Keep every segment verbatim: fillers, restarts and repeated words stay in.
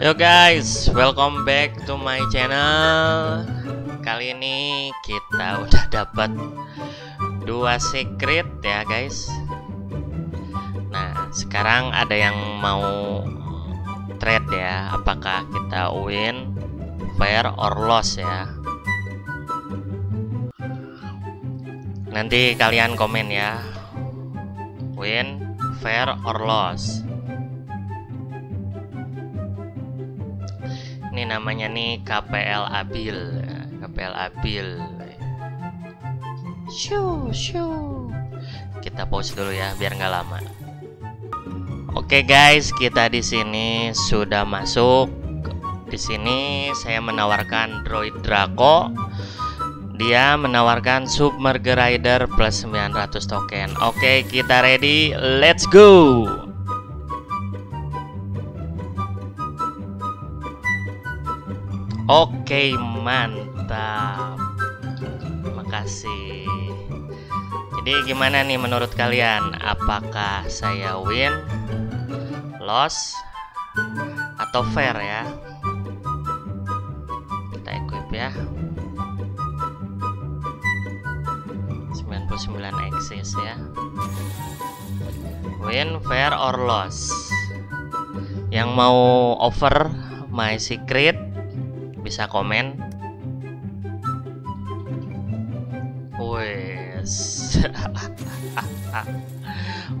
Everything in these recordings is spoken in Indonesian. Yo guys, welcome back to my channel. Kali ini kita udah dapat dua secret ya guys. Nah sekarang ada yang mau trade ya, apakah kita win, fair or loss ya. Nanti kalian komen ya, win, fair or loss. Ini namanya nih K P L Abil, K P L Abil. Shoo, shoo. Kita pause dulu ya, biar nggak lama. Oke guys, kita di sini sudah masuk. Di sini saya menawarkan DROID DRACO. Dia menawarkan Submerged Raider plus sembilan ratus token. Oke, kita ready. Let's go. Oke, mantap. Makasih. Jadi gimana nih menurut kalian? Apakah saya win, loss, atau fair ya? Kita equip ya. sembilan puluh sembilan axis ya. Win, fair, or loss. Yang mau over my secret bisa komen. Wes.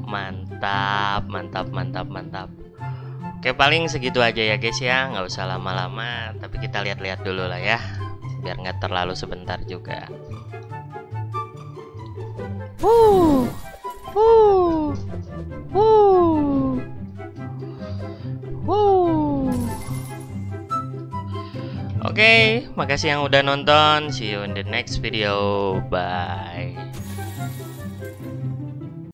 Mantap, mantap, mantap, mantap. Oke, paling segitu aja ya guys ya, nggak usah lama-lama, tapi kita lihat-lihat dulu lah ya, biar nggak terlalu sebentar juga. Wuh, wuh, wuh, wuh. Oke, makasih yang udah nonton. See you in the next video. Bye.